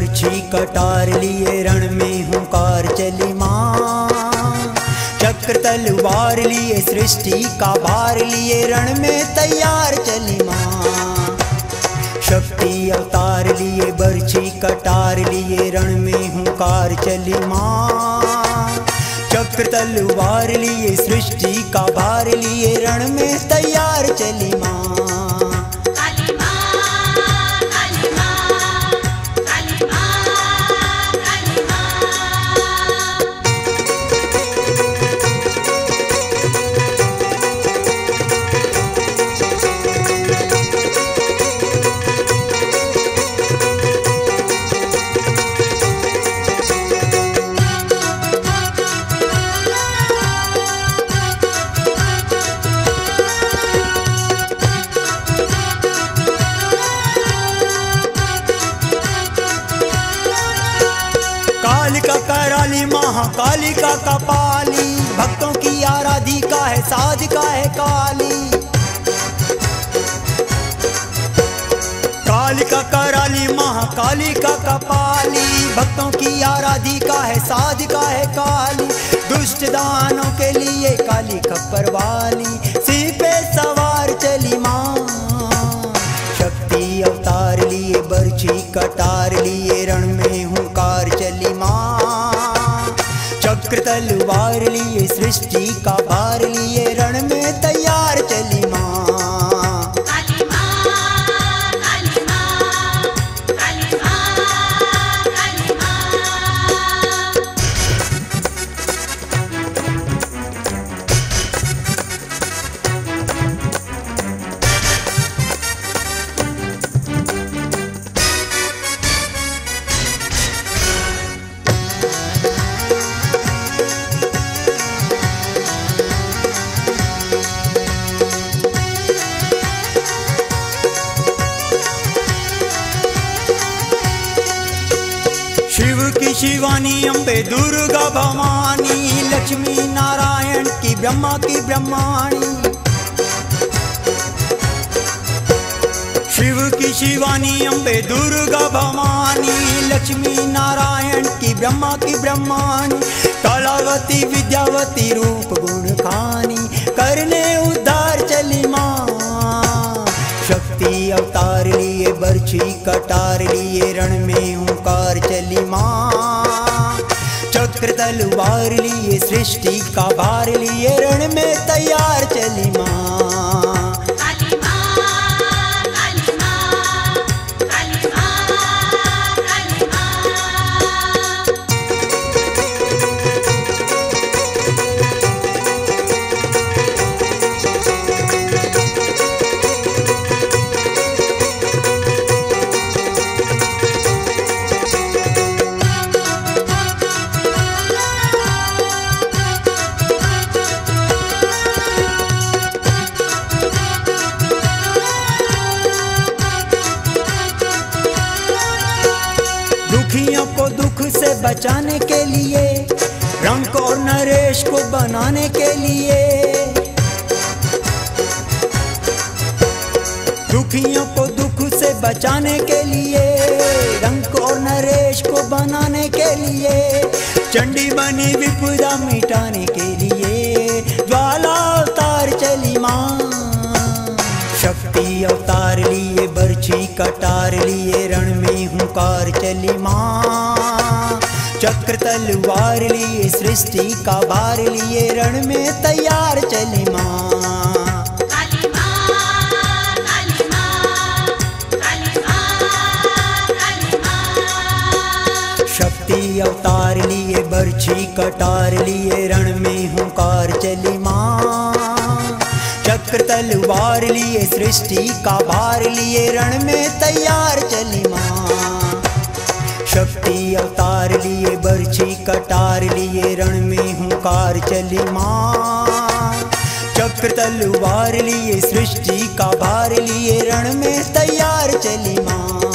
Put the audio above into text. बर्छी कटार लिए रण में हुंकार चली माँ, चक्र तलवार लिए सृष्टि का भार लिए रण में तैयार चली माँ। शक्ति अवतार लिए बर्छी कटार लिए रण में हुंकार चली माँ, चक्र तलवार लिए सृष्टि का भार लिए रण में तैयार चली माँ। कालिका कराली महाकालिका कपाली, भक्तों की आराधिका है साधिका है काली। कालिका कराली महाकालिका कपाली, भक्तों की आराधिका है साधिका है काली। दुष्ट दानों के लिए काली खप्पर वाली, सिंह पे सवार चली माँ। शक्ति अवतार लिए बर्छी कटार लिए रण में हुंकार चली माँ, चक्र तलवार लिए सृष्टि का भार लिए रण में तैयार चली माँ। शिवानी अम्बे दुर्गा भवानी, लक्ष्मी नारायण की ब्रह्मा की ब्रह्माणी। शिव की शिवानी अम्बे दुर्गा भवानी, लक्ष्मी नारायण की ब्रह्मा की ब्रह्माणी। कलावती विद्यावती रूप गुण खानी, करने उद्धार चली माँ। शक्ति अवतार लिए बर्छी कटार लिए रण में हुंकार चली माँ, चक्र तलवार लिए सृष्टि का भार लिए रण में तैयार चली माँ। दुखियों को दुख से बचाने के लिए, रंग और नरेश को बनाने के लिए। दुखियों को दुख से बचाने के लिए, रंग और नरेश को बनाने के लिए। चंडी बनी विपदा मिटाने के लिए, ज्वाला अवतार चली माँ। शक्ति अवतार लिए बर्छी कटार लिए रण में हुंकार चली माँ, चक्र तलवार लिए सृष्टि का भार लिए रण में तैयार चली माँ। शक्ति अवतार लिए बर्छी कटार लिए रण में हुंकार चली माँ, चक्र तलवार लिए सृष्टि का भार लिए रण में तैयार चली माँ। शक्ति अवतार लिए बर्छी कटार लिए रण में हुंकार चली माँ, चक्र तलवार लिए सृष्टि का भार लिए रण में तैयार चली माँ।